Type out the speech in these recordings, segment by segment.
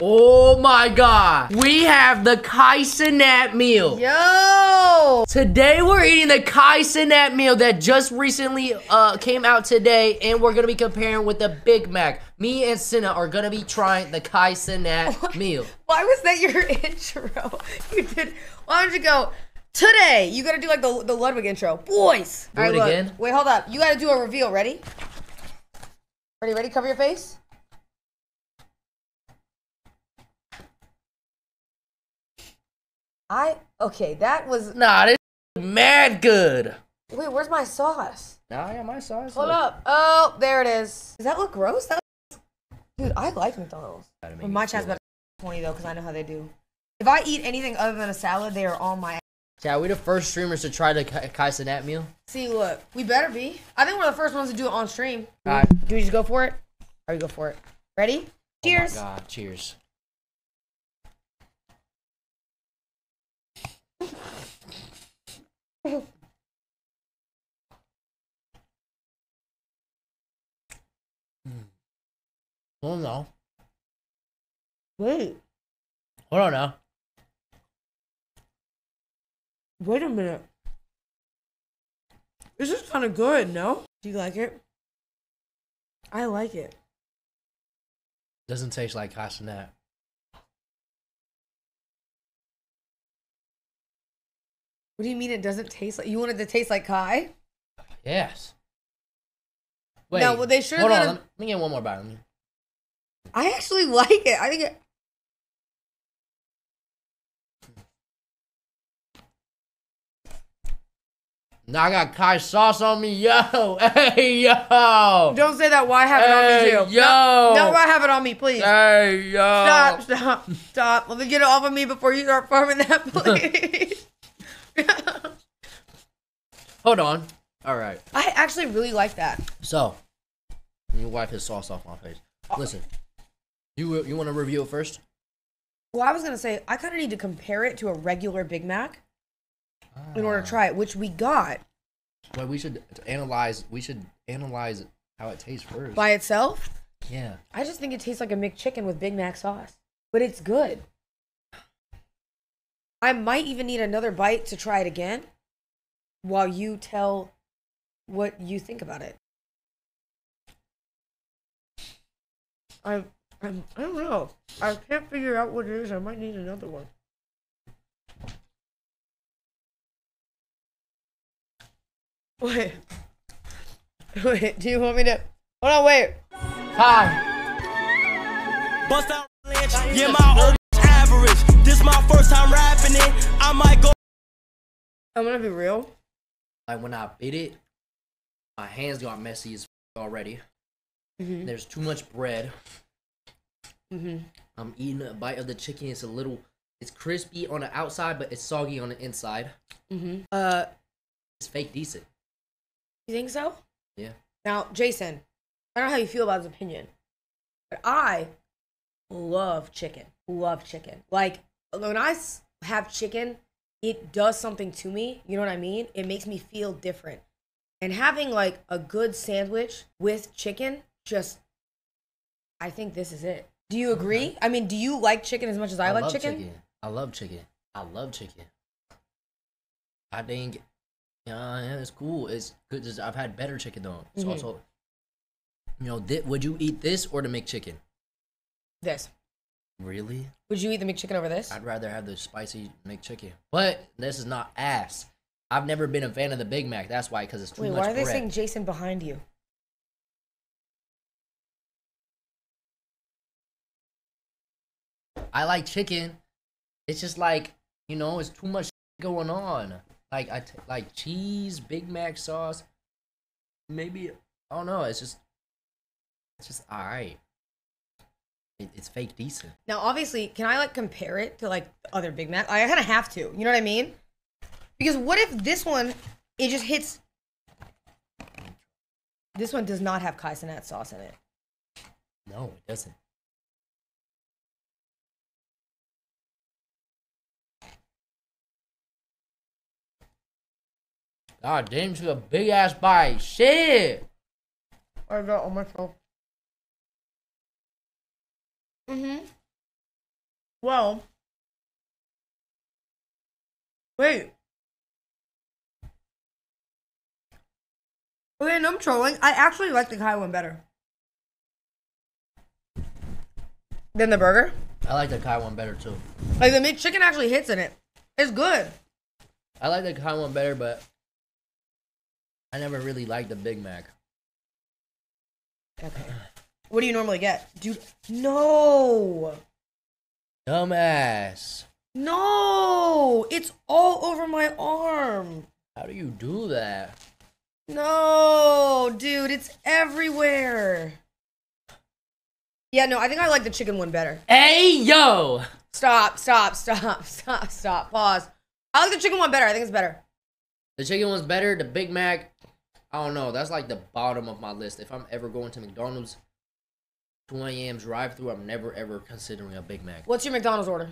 Oh my god, we have the Kai Cenat meal. Yo! Today we're eating the Kai Cenat meal that just recently came out today, and we're gonna be comparing with the Big Mac. Me and Cinna are gonna be trying the Kai Cenat meal. Why was that your intro? You did. Why don't you go? Today you gotta do like the Ludwig intro, boys. Do it again. Wait, hold up. You gotta do a reveal. Ready? Ready? Ready? Cover your face. Okay, that was... Nah, this is mad good. Wait, where's my sauce? Nah, yeah, my sauce. Hold up. Oh, there it is. Does that look gross? That looks... Dude, I like McDonald's. Well, my chat's about 20, though, because I know how they do. If I eat anything other than a salad, they are on my ass. Yeah, we're the first streamers to try the Kai Cenat meal. See, look. We better be. I think we're the first ones to do it on stream. All right. Do we just go for it? Or we go for it? Ready? Cheers. Oh my god, cheers. Hold on. Wait. Hold on now. Wait a minute. This is kind of good, no? Do you like it? I like it. Doesn't taste like Kai Cenat. What do you mean it doesn't taste like? You want it to taste like Kai? Yes. Wait. No, well, they sure hold on. Let me get one more bite. I actually like it. I think it. Now I got Kai sauce on me, yo. Hey, yo. Don't say that. Why have it on me, too? Yo. No, why have it on me, please? Hey, yo. Stop, stop, stop. Let me get it off of me before you start farming that, please. Hold on. All right. I actually really like that. So, let me wipe his sauce off my face. Listen, you want to review it first? Well, I was going to say, I kind of need to compare it to a regular Big Mac in order to try it, which we got. Well, we should analyze how it tastes first. By itself? Yeah. I just think it tastes like a McChicken with Big Mac sauce, but it's good. I might even need another bite to try it again while you tell what you think about it. I don't know. I can't figure out what it is. I might need another one. Wait. Wait, do you want me to... Hold on, wait. Hi. Bust out lynch. Yeah, my old average. This my first time rapping it. I might go... I'm gonna be real. Like, when I bit it, my hands got messy as f already. Mm-hmm. There's too much bread. Mm-hmm. I'm eating a bite of the chicken. It's a little, it's crispy on the outside, but it's soggy on the inside. Mm-hmm. It's fake decent. You think so? Yeah. Now, Jason, I don't know how you feel about his opinion, but I love chicken. Love chicken. Like, when I have chicken, it does something to me. You know what I mean? It makes me feel different. And having like a good sandwich with chicken. Just, I think this is it. Do you agree? Okay. I mean, do you like chicken as much as I like chicken? I love chicken. I love chicken. I think, yeah, it's cool. It's good. I've had better chicken though. It's mm-hmm. also, you know, would you eat this or the McChicken? This. Really? Would you eat the McChicken over this? I'd rather have the spicy McChicken. But this is not ass. I've never been a fan of the Big Mac. That's why, because it's too much bread. Wait, why are they saying Jason behind you? I like chicken. It's just like, you know, it's too much going on. Like like cheese, Big Mac sauce. Maybe I don't know. It's just all right. It's fake decent. Now, obviously, can I like compare it to like other Big Mac? I kind of have to. You know what I mean? Because what if this one it just hits? This one does not have Kai Cenat sauce in it. No, it doesn't. God damn, she's a big ass bite. Shit! I got on my phone. Mm-hmm. Well, wait. Okay, no, I'm trolling. I actually like the Kai one better than the burger. I like the Kai one better too. Like the McChicken actually hits in it. It's good. I like the Kai one better, but I never really liked the Big Mac. Okay. What do you normally get? Dude, no. Dumbass. No. It's all over my arm. How do you do that? No, dude. It's everywhere. Yeah, no, I think I like the chicken one better. Hey, yo. Stop. Pause. I like the chicken one better. I think it's better. The chicken one's better. The Big Mac, I don't know. That's like the bottom of my list. If I'm ever going to McDonald's, 2 a.m. drive-thru, I'm never ever considering a Big Mac. What's your McDonald's order?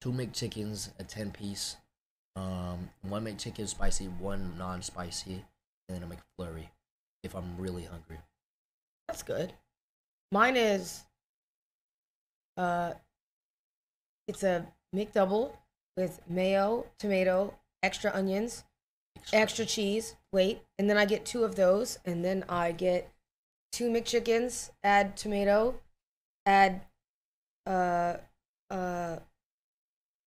2 McChickens, a 10-piece, 1 McChicken spicy, 1 non-spicy, and then a McFlurry. If I'm really hungry. That's good. Mine is, it's a McDouble with mayo, tomato, extra onions, extra cheese. Wait, and then I get 2 of those, and then I get 2 McChickens, add tomato, add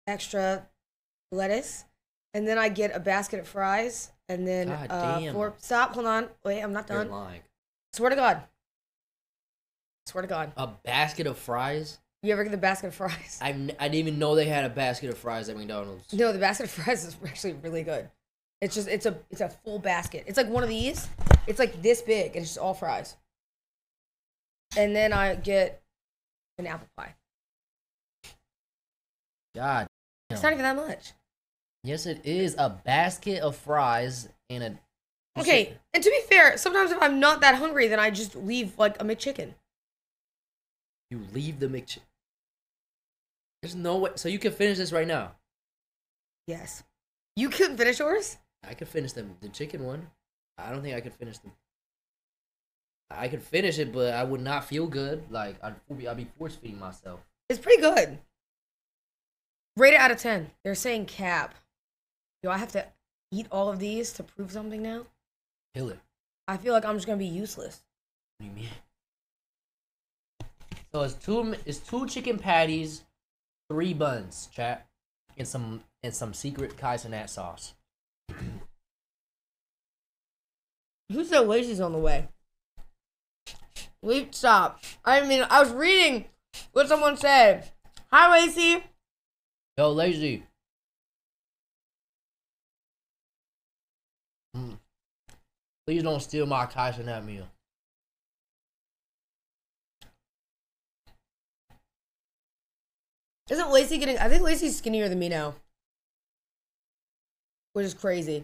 extra lettuce, and then I get a basket of fries, and then stop, hold on, wait, I'm not done. You're lying. Swear to God. A basket of fries? You ever get the basket of fries? I didn't even know they had a basket of fries at McDonald's. No, the basket of fries is actually really good. It's just, it's a full basket. It's like one of these. It's like this big. It's just all fries. And then I get an apple pie. God damn. It's not even that much. Yes, it is. A basket of fries and a... Okay, and to be fair, sometimes if I'm not that hungry, then I just leave like a McChicken. You leave the McChicken? There's no way. So you can finish this right now? Yes. You couldn't finish yours? I could finish the chicken one. I don't think I could finish them. I could finish it, but I would not feel good. Like, I'd be force feeding myself. It's pretty good. Rate it out of 10. They're saying cap. Do I have to eat all of these to prove something now? Kill it. I feel like I'm just going to be useless. What do you mean? So it's two chicken patties, 3 buns, chat, and some secret Kai Cenat sauce. Who said Lacey's on the way? Wait, stop. I mean, I was reading what someone said. Hi, Lacey. Yo, Lacey. Please don't steal my Kai Cenat meal. Isn't Lacey getting... I think Lacey's skinnier than me now. Which is crazy.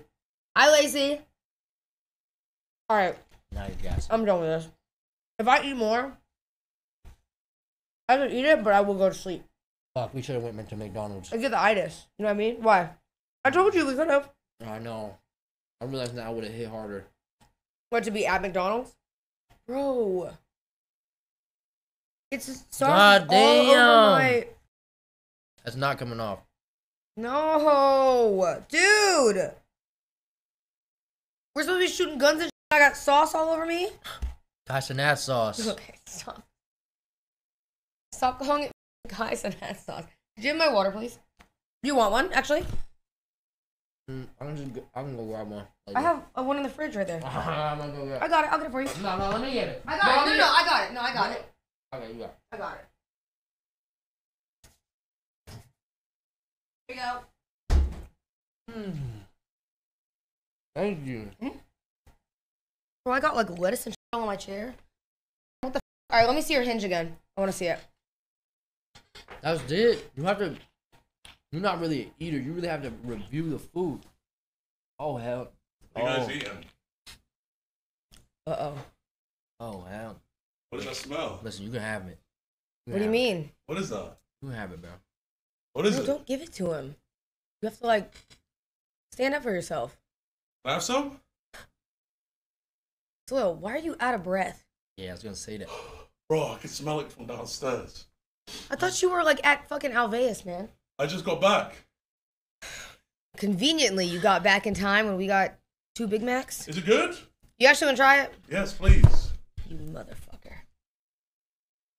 Hi, Lacey. All right, now you guys. I'm done with this. If I eat more, I can eat it, but I will go to sleep. Fuck, we should have went to McDonald's. I get the itis. You know what I mean? Why? I told you we could have. I know. I realized now I would have hit harder. What, to be at McDonald's, bro? It's just sauce all over my... That's not coming off. No, dude. We're supposed to be shooting guns and. I got sauce all over me. Kai Cenat sauce. Okay, stop. Stop calling it Kai Cenat sauce. Did you have my water, please? You want one, actually? I'm gonna go grab one. I have one in the fridge right there. I'm gonna go grab it. I got it. I'll get it for you. No, let me get it. I got it. No, I got it. No, I got it. Okay, you got it. I got it. Here you go. Thank you. Bro, I got like lettuce and shit on my chair. What the f? Alright, let me see your hinge again. I want to see it. That's it. You have to... You're not really an eater. You really have to review the food. Oh, hell. You guys eating? Uh-oh. Oh, hell. What does that smell? Listen, you can have it. What do you mean? It. What is that? You can have it, bro. What is it? Don't give it to him. You have to, like, stand up for yourself. Can I have some? Zoil, why are you out of breath? Yeah, I was gonna say that. Bro, I can smell it from downstairs. I thought you were like at fucking Alveus, man. I just got back. Conveniently, you got back in time when we got 2 Big Macs. Is it good? You actually want to try it? Yes, please. You motherfucker.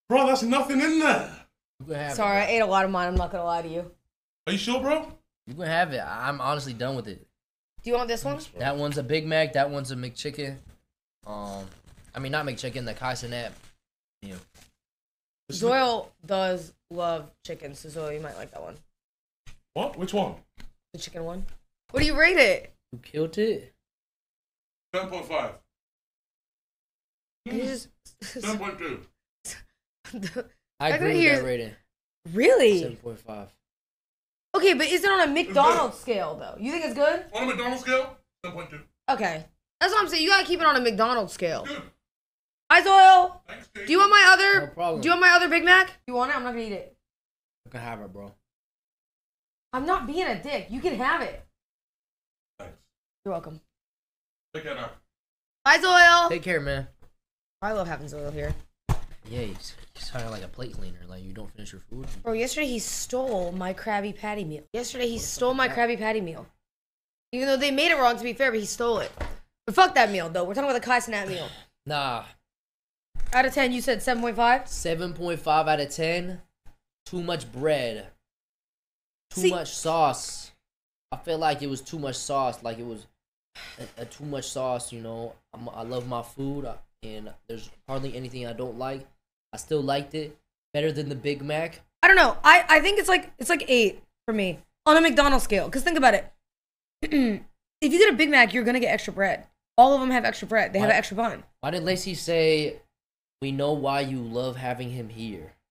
Bro, that's nothing in there. Sorry, I ate a lot of mine. I'm not going to lie to you. Are you sure, bro? You can have it. I'm honestly done with it. Do you want this one? That one's a Big Mac. That one's a McChicken. I mean, not McChicken, the Kai Cenat meal. Zoil does love chicken, so Zoil, you might like that one. What? Which one? The chicken one. What do you rate it? You killed it. 7.5. 7.2. I agree with that rating. Really? 7.5. Okay, but is it on a McDonald's scale, though? You think it's good? On a McDonald's scale, 7.2. Okay. That's what I'm saying. You gotta keep it on a McDonald's scale. Good. Hi, Zoil. Thanks, do you want my other? No problem. Do you want my other Big Mac? You want it? I'm not gonna eat it. You can have it, bro. I'm not being a dick. You can have it. Thanks. You're welcome. Take care now. Hi, Zoil. Take care, man. I love having Zoil here. Yeah, he's kind of like a plate cleaner. Like you don't finish your food. Bro, yesterday he stole my Krabby Patty meal. Even though they made it wrong, to be fair, but he stole it. But fuck that meal, though. We're talking about the Kai Cenat meal. Nah. Out of 10, you said 7.5? 7.5 out of 10. Too much bread. Too much sauce. I feel like it was too much sauce. Like it was too much sauce, you know. I love my food, and there's hardly anything I don't like. I still liked it. Better than the Big Mac. I don't know. I think it's like 8 for me. On a McDonald's scale. Because think about it. If you get a Big Mac, you're going to get extra bread. All of them have extra bread. They have an extra bun. Why did Lacey say, we know why you love having him here?